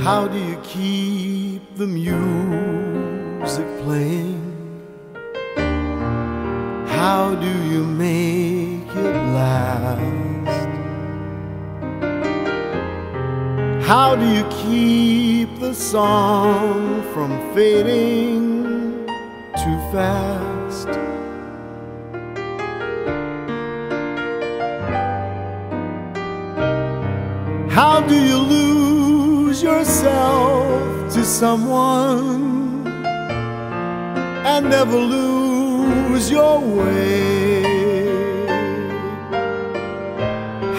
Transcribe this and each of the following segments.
How do you keep the music playing? How do you make it last? How do you keep the song from fading too fast? How do you lose yourself to someone and never lose your way?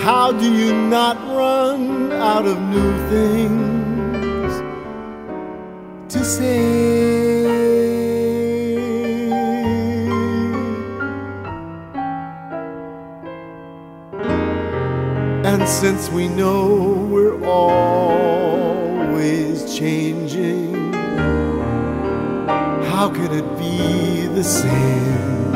How do you not run out of new things to say? And since we know we're always changing, how could it be the same?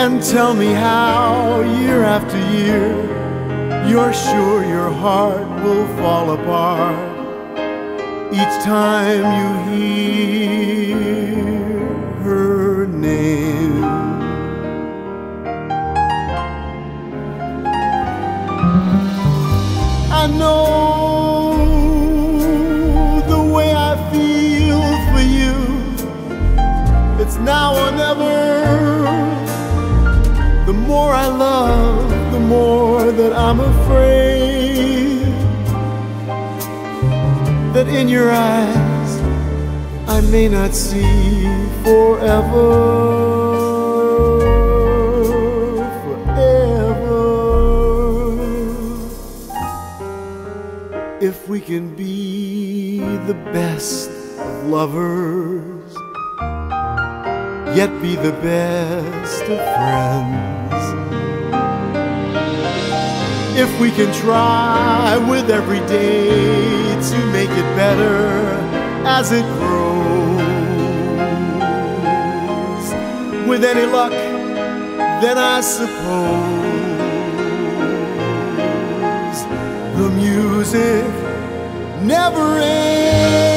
And tell me how, year after year, you're sure your heart will fall apart each time you hear her name. I know the way I feel for you. It's now or never. The more I love, the more that I'm afraid that in your eyes I may not see forever. If we can be the best of lovers, yet be the best of friends. If we can try with every day to make it better as it grows, with any luck, then I suppose the music never ends.